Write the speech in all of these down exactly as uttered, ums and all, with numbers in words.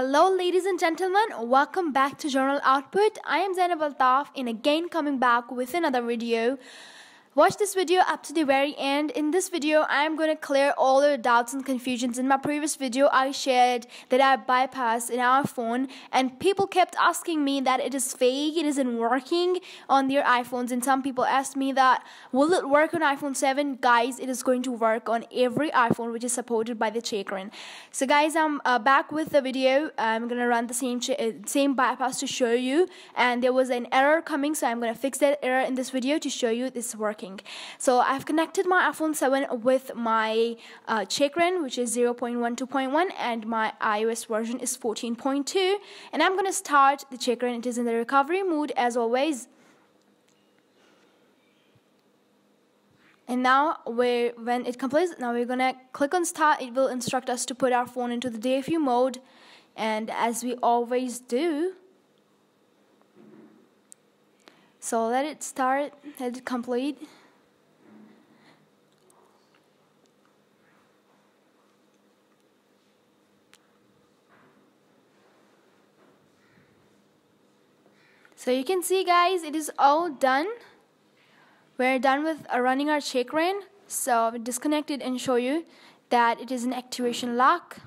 Hello ladies and gentlemen, welcome back to Journal Output. I am Zainab Altaf and again coming back with another video. Watch this video up to the very end. In this video, I am going to clear all the doubts and confusions. In my previous video, I shared that I bypassed in our phone and people kept asking me that it is fake, it isn't working on their iPhones. And some people asked me that, will it work on iPhone seven? Guys, it is going to work on every iPhone which is supported by the checkra one. So guys, I'm uh, back with the video. I'm going to run the same, same bypass to show you. And there was an error coming, so I'm going to fix that error in this video to show you this working. So I've connected my iPhone seven with my uh, checkra one, which is zero point one two point one, and my iOS version is fourteen point two. And I'm going to start the checkra one. It is in the recovery mode as always. And now, we're, when it completes, now we're going to click on Start. It will instruct us to put our phone into the D F U mode. And as we always do, so let it start, let it complete. So you can see guys, it is all done. We're done with uh, running our checkra one. So I'll disconnect it and show you that it is an activation lock.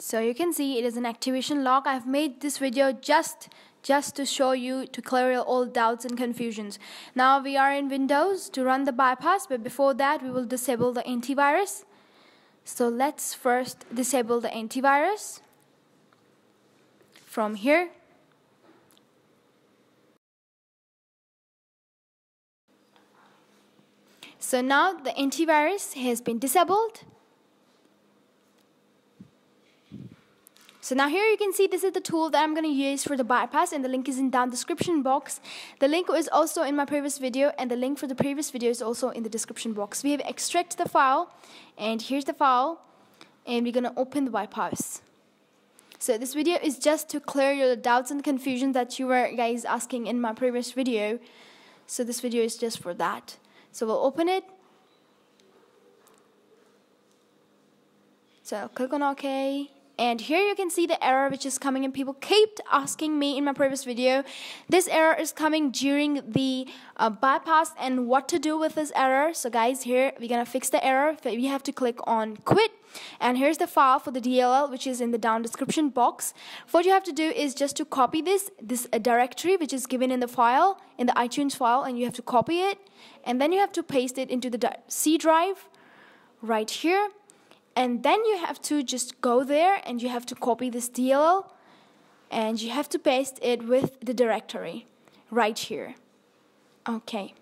So you can see it is an activation lock. I've made this video just just to show you, to clear all doubts and confusions. Now we are in Windows to run the bypass, but before that we will disable the antivirus. So let's first disable the antivirus from here. So now the antivirus has been disabled. So now here you can see this is the tool that I'm going to use for the bypass, and the link is in down description box. The link is also in my previous video, and the link for the previous video is also in the description box. We have extracted the file, and here's the file, and we're going to open the bypass. So this video is just to clear your doubts and confusion that you were guys asking in my previous video. So this video is just for that. So we'll open it. So I'll click on OK. And here you can see the error which is coming, and people kept asking me in my previous video, this error is coming during the uh, bypass and what to do with this error. So guys, here we're gonna fix the error. We have to click on quit, and here's the file for the D L L which is in the down description box. What you have to do is just to copy this this uh, directory which is given in the file, in the iTunes file, and you have to copy it, and then you have to paste it into the C drive right here. And then you have to just go there and you have to copy this D L L and you have to paste it with the directory right here. Okay.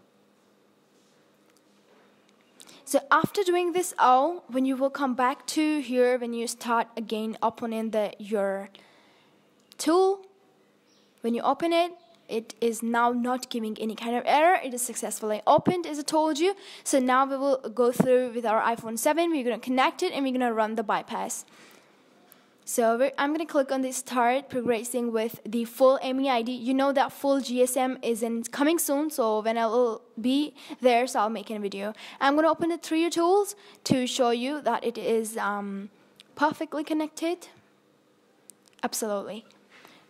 So after doing this all, when you will come back to here, when you start again opening the your tool, when you open it, it is now not giving any kind of error. It is successfully opened, as I told you. So now we will go through with our iPhone seven. We're going to connect it and we're going to run the bypass. So I'm going to click on the Start Progressing with the full M E I D. You know that full G S M is in, coming soon. So when I will be there, so I'll make a video. I'm going to open the three U Tools to show you that it is um, perfectly connected. Absolutely.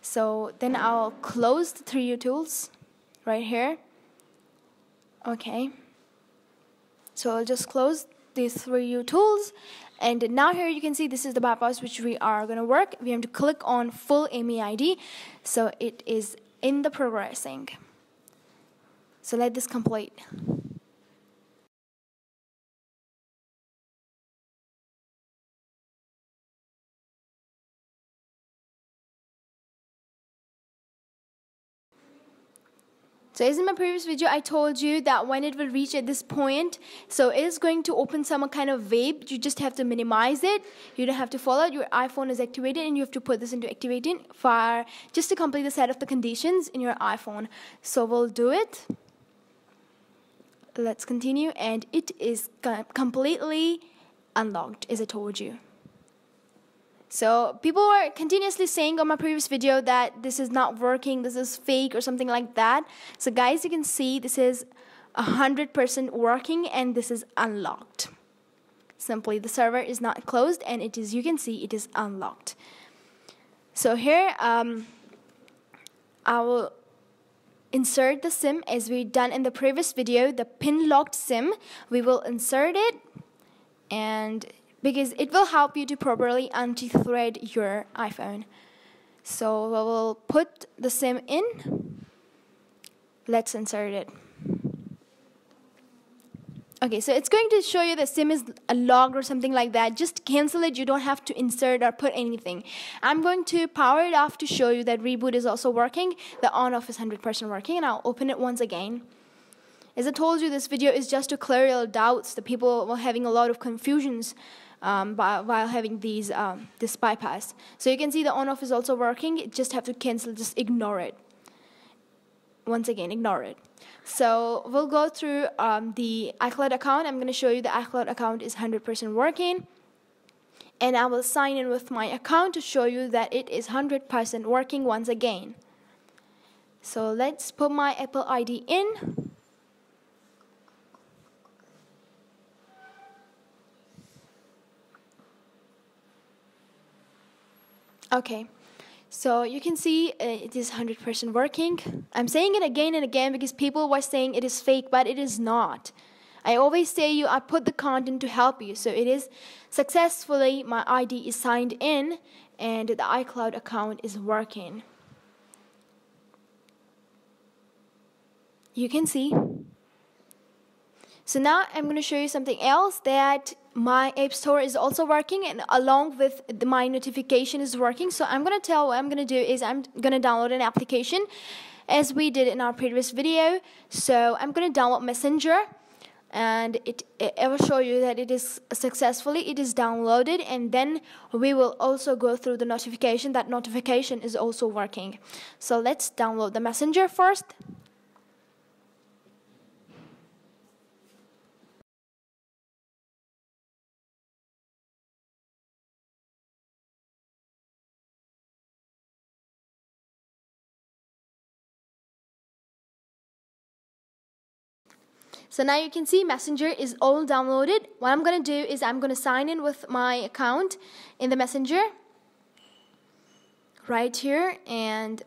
So then I'll close the three U Tools right here. Okay. So I'll just close these three U Tools. And now here you can see this is the bypass which we are going to work. We have to click on full M E I D. So it is in the progressing. So let this complete. So as in my previous video, I told you that when it will reach at this point, so it is going to open some kind of web. You just have to minimize it. You don't have to follow it. Your iPhone is activated and you have to put this into activating for just to complete the set of the conditions in your iPhone. So we'll do it. Let's continue. And it is completely unlocked, as I told you. So people were continuously saying on my previous video that this is not working, this is fake or something like that. So guys, you can see this is one hundred percent working, and this is unlocked. Simply the server is not closed, and it is, you can see it is unlocked. So here um, I will insert the SIM as we done in the previous video, the pin locked SIM. We will insert it, and because it will help you to properly unti-thread your iPhone. So we will put the SIM in. Let's insert it. Okay, so it's going to show you the SIM is locked or something like that. Just cancel it. You don't have to insert or put anything. I'm going to power it off to show you that reboot is also working. The on-off is one hundred percent working, and I'll open it once again. As I told you, this video is just to clear your doubts. The people were having a lot of confusions um, by, while having these um, this bypass. So you can see the on-off is also working. You just have to cancel. Just ignore it. Once again, ignore it. So we'll go through um, the iCloud account. I'm going to show you the iCloud account is one hundred percent working. And I will sign in with my account to show you that it is one hundred percent working once again. So let's put my Apple I D in. Okay. So you can see uh, it is one hundred percent working. I'm saying it again and again because people were saying it is fake, but it is not. I always say you, I put the content to help you. So it is successfully, my I D is signed in, and the iCloud account is working. You can see. So now I'm going to show you something else, that my App Store is also working, and along with the, my notification is working. So I'm going to tell what I'm going to do is I'm going to download an application as we did in our previous video. So I'm going to download Messenger, and it, it will show you that it is successfully, it is downloaded, and then we will also go through the notification. That notification is also working. So let's download the Messenger first. So now you can see Messenger is all downloaded. What I'm going to do is I'm going to sign in with my account in the Messenger right here. And,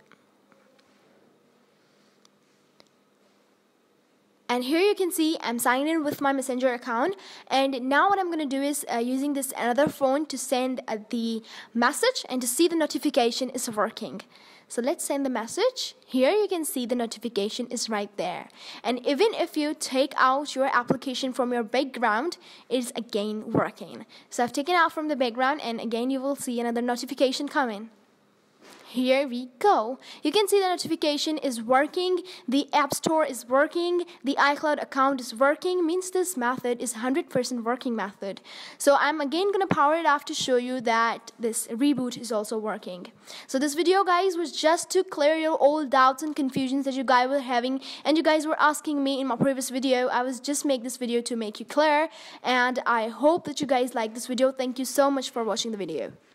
and here you can see I'm signed in with my Messenger account. And now what I'm going to do is uh, using this another phone to send uh, the message and to see the notification is working. So let's send the message. Here you can see the notification is right there. And even if you take out your application from your background, it is again working. So I've taken out from the background, and again you will see another notification coming. Here we go. You can see the notification is working, the App Store is working, the iCloud account is working, means this method is one hundred percent working method. So I'm again going to power it off to show you that this reboot is also working. So this video, guys, was just to clear your old doubts and confusions that you guys were having, and you guys were asking me in my previous video. I was just make this video to make you clear, and I hope that you guys like this video. Thank you so much for watching the video.